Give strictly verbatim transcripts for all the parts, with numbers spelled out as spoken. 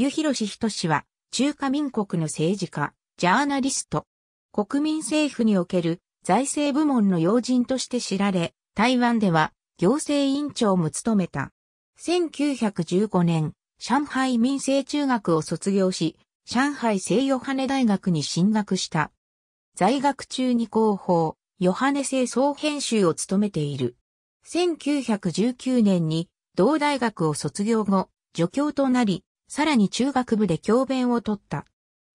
湯広仁は、中華民国の政治家、ジャーナリスト。国民政府における財政部門の要人として知られ、台湾では行政委員長も務めた。せんきゅうひゃくじゅうごねん、上海民生中学を卒業し、上海聖ヨハネ大学に進学した。在学中に広報、ヨハネ聖総編集を務めている。せんきゅうひゃくじゅうきゅうねんに同大学を卒業後、助教となり、さらに中学部で教鞭を取った。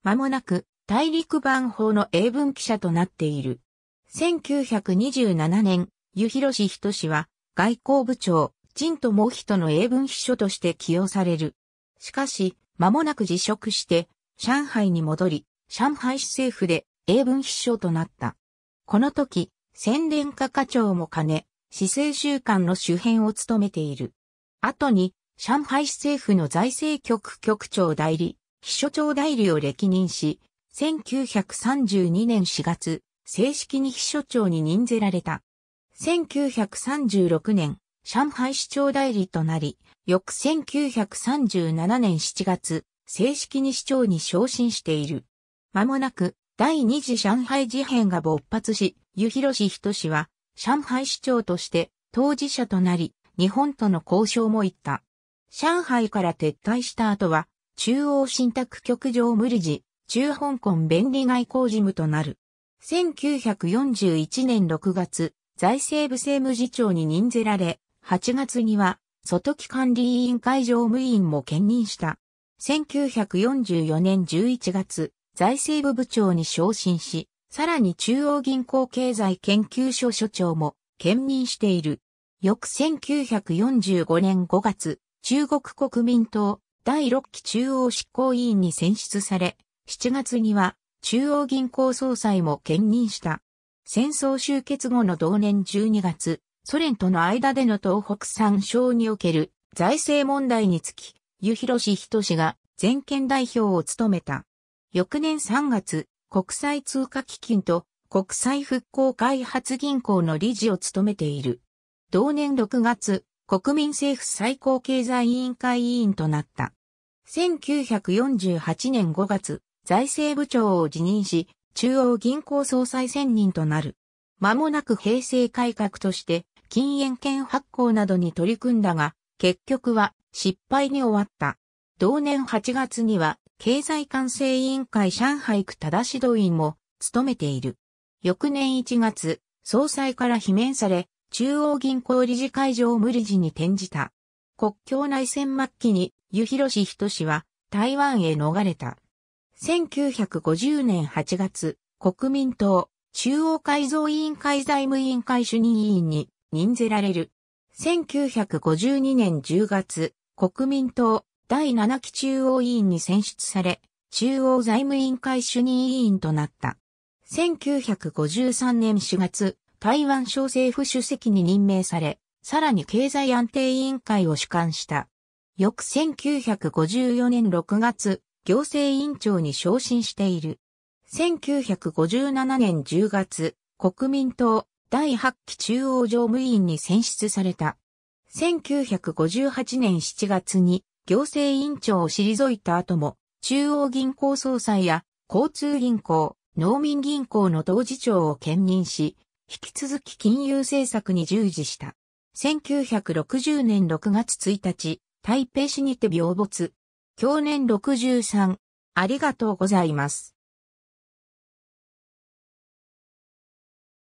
間もなく、大陸版法の英文記者となっている。せんきゅうひゃくにじゅうななねん、湯広仁は外交部長、陳と毛人の英文秘書として起用される。しかし、間もなく辞職して、上海に戻り、上海市政府で英文秘書となった。この時、宣伝課課長も兼ね、市政週刊の主編を務めている。後に、上海市政府の財政局局長代理、秘書長代理を歴任し、せんきゅうひゃくさんじゅうにねんしがつ、正式に秘書長に任ぜられた。せんきゅうひゃくさんじゅうろくねん、上海市長代理となり、翌せんきゅうひゃくさんじゅうななねんしちがつ、正式に市長に昇進している。間もなく、第二次上海事変が勃発し、湯広仁は、上海市長として当事者となり、日本との交渉も行った。上海から撤退した後は、中央信託局常務理事、駐香港便利外交事務となる。せんきゅうひゃくよんじゅういちねんろくがつ、財政部政務次長に任ぜられ、はちがつには、外期管理委員会常務委員も兼任した。せんきゅうひゃくよんじゅうよねんじゅういちがつ、財政部部長に昇進し、さらに中央銀行経済研究所所長も兼任している。翌せんきゅうひゃくよんじゅうごねんごがつ、中国国民党だいろっき中央執行委員に選出され、しちがつには中央銀行総裁も兼任した。戦争終結後の同年じゅうにがつ、ソ連との間での東北三省における財政問題につき、湯広仁が全権代表を務めた。翌年さんがつ、国際通貨基金と国際復興開発銀行の理事を務めている。同年ろくがつ、国民政府最高経済委員会委員となった。せんきゅうひゃくよんじゅうはちねんごがつ、財政部長を辞任し、中央銀行総裁選任となる。間もなく平成改革として、禁煙権発行などに取り組んだが、結局は失敗に終わった。同年はちがつには、経済管制委員会上海区忠指導員も務めている。翌年いちがつ、総裁から罷免され、中央銀行理事会常務理事に転じた。国共内戦末期に湯広仁は台湾へ逃れた。せんきゅうひゃくごじゅうねんはちがつ、国民党中央改造委員会財務委員会主任委員に任ぜられる。せんきゅうひゃくごじゅうにねんじゅうがつ、国民党だいななき中央委員に選出され、中央財務委員会主任委員となった。せんきゅうひゃくごじゅうさんねんしがつ、台湾省政府主席に任命され、さらに経済安定委員会を主管した。翌せんきゅうひゃくごじゅうよねんろくがつ、行政委員長に昇進している。せんきゅうひゃくごじゅうななねんじゅうがつ、国民党だいはっき中央常務委員に選出された。せんきゅうひゃくごじゅうはちねんしちがつに行政委員長を退いた後も、中央銀行総裁や交通銀行、農民銀行の董事長を兼任し、引き続き金融政策に従事した。せんきゅうひゃくろくじゅうねんろくがつついたち、台北市にて病没。享年ろくじゅうさん。ありがとうございます。